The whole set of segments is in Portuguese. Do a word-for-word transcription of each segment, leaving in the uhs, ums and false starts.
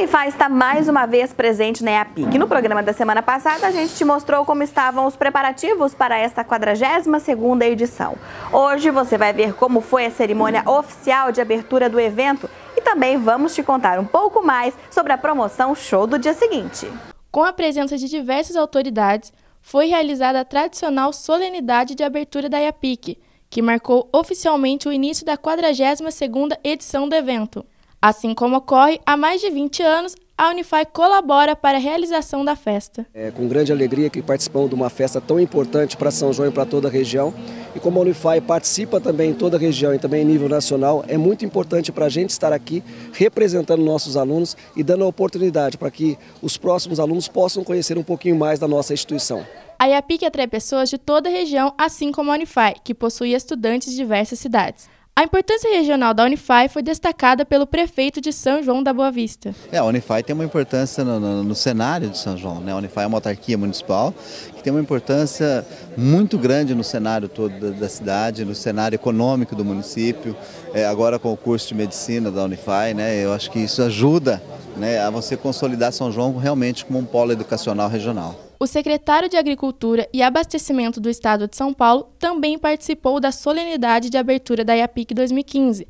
Unifá está mais uma vez presente na EAPIC. No programa da semana passada, a gente te mostrou como estavam os preparativos para esta quadragésima segunda edição. Hoje você vai ver como foi a cerimônia oficial de abertura do evento e também vamos te contar um pouco mais sobre a promoção show do dia seguinte. Com a presença de diversas autoridades, foi realizada a tradicional solenidade de abertura da EAPIC, que marcou oficialmente o início da quadragésima segunda edição do evento. Assim como ocorre há mais de vinte anos, a Unifá colabora para a realização da festa. É com grande alegria que participamos de uma festa tão importante para São João e para toda a região. E como a Unifá participa também em toda a região e também em nível nacional, é muito importante para a gente estar aqui representando nossos alunos e dando a oportunidade para que os próximos alunos possam conhecer um pouquinho mais da nossa instituição. A IAPIC atrai pessoas de toda a região, assim como a Unifá, que possui estudantes de diversas cidades. A importância regional da Unifá foi destacada pelo prefeito de São João da Boa Vista. É, a Unifá tem uma importância no, no, no cenário de São João, né? A Unifá é uma autarquia municipal que tem uma importância muito grande no cenário todo da, da cidade, no cenário econômico do município. É, agora com o curso de medicina da Unifá, né? Eu acho que isso ajuda, né, a você consolidar São João realmente como um polo educacional regional. O secretário de Agricultura e Abastecimento do Estado de São Paulo também participou da solenidade de abertura da IAPIC dois mil e quinze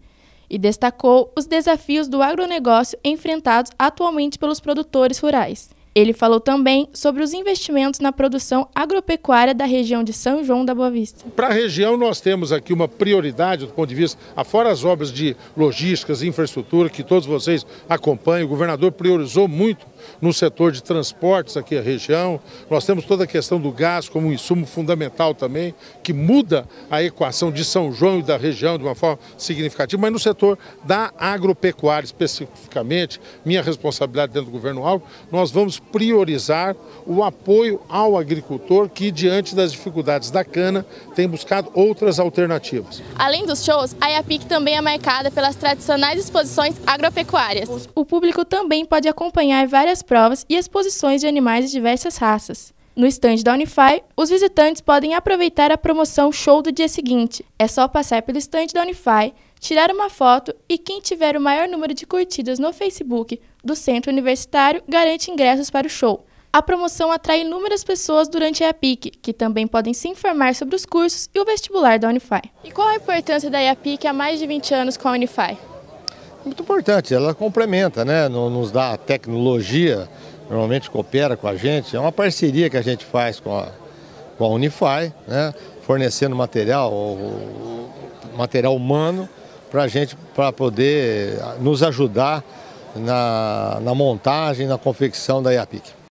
e destacou os desafios do agronegócio enfrentados atualmente pelos produtores rurais. Ele falou também sobre os investimentos na produção agropecuária da região de São João da Boa Vista. Para a região nós temos aqui uma prioridade do ponto de vista, afora as obras de logísticas, infraestrutura, que todos vocês acompanham, o governador priorizou muito no setor de transportes aqui a região. Nós temos toda a questão do gás como um insumo fundamental também, que muda a equação de São João e da região de uma forma significativa, mas no setor da agropecuária especificamente, minha responsabilidade dentro do governo-alvo, nós vamos priorizar o apoio ao agricultor que, diante das dificuldades da cana, tem buscado outras alternativas. Além dos shows, a IAPIC também é marcada pelas tradicionais exposições agropecuárias. O público também pode acompanhar várias provas e exposições de animais de diversas raças. No estande da Unifá, os visitantes podem aproveitar a promoção show do dia seguinte. É só passar pelo estande da Unifá, tirar uma foto e quem tiver o maior número de curtidas no Facebook do Centro Universitário garante ingressos para o show. A promoção atrai inúmeras pessoas durante a IAPIC, que também podem se informar sobre os cursos e o vestibular da Unifá. E qual a importância da IAPIC há mais de vinte anos com a Unifá? Muito importante, ela complementa, né? Nos dá tecnologia, normalmente coopera com a gente, é uma parceria que a gente faz com a, com a Unifá, né? Fornecendo material, material humano para a gente, para poder nos ajudar na, na montagem, na confecção da IAPIC.